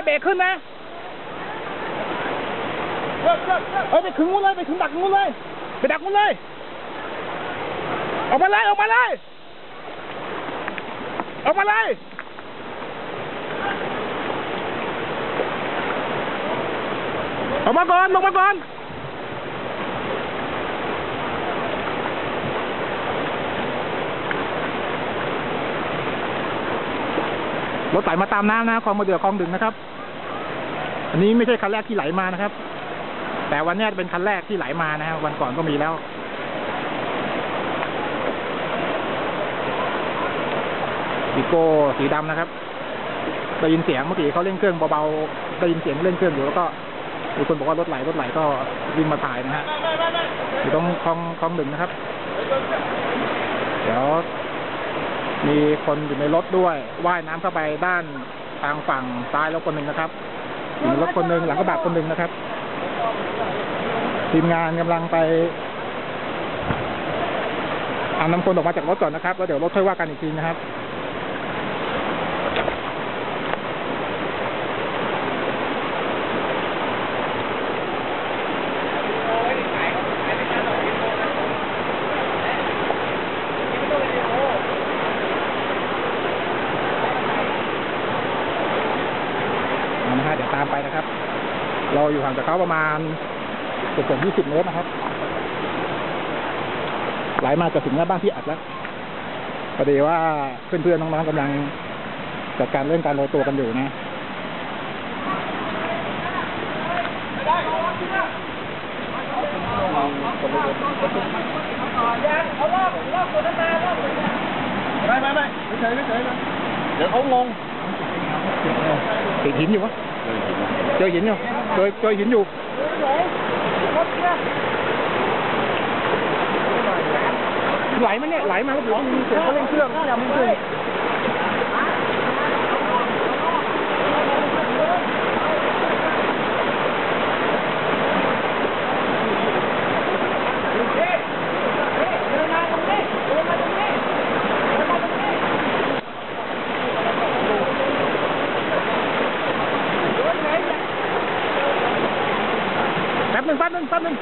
ฟเบรกขึ้นนะเอ้ยไปถึงงูเลยไปถึงดักงูเลยไปดักงูเลยออกมาเลยออกมาเลยออกมาเลยออกมาก่อนลงมาก่อนรถไหลมาตามน้ำนะคลองมาเดือคลองดึงนะครับอันนี้ไม่ใช่คันแรกที่ไหลมานะครับแต่วันนี้เป็นคันแรกที่ไหลมานะฮะวันก่อนก็มีแล้ววีโก้สีดำนะครับได้ยินเสียงเมื่อกี้เขาเล่นเครื่องเบาๆได้ยินเสียงเล่นเครื่องอยู่แล้วก็มีคนบอกว่ารถไหลรถไหลก็วิ่งมาถ่ายนะฮะอยู่ตรงคลองหนึ่งนะครับเดี๋ยวมีคนอยู่ในรถด้วยว่ายน้ำเข้าไปด้านทางฝั่งซ้ายรถคนหนึ่งนะครับอยู่ในรถคนหนึ่งหลังกระบะคนหนึ่งนะครับทีมงานกำลังไปเอานำคนออกมาจากรถก่อนนะครับแล้วเดี๋ยวรถค่อยว่ากันอีกทีนะครับนะฮะเดี๋ยวตามไปนะครับเราอยู่ห่างจากเขาประมาณ20 เมตรนะครับไหลมาจะถึงหน้าบ้านที่อัดแล้วประเดี๋ยวว่าเพื่อนๆน้องๆกำลังจัดการเรื่องการโรยตัวกันอยู่นะไม่เดี๋ยวเขาลงติดหินอยู่วะเจอหินอยู่เจอหินอยู่ไหลมาเนี่ยไหลมาแล้วร้องมีเสียงเขาเล่นเครื่องดำเครื่องแป๊บนึง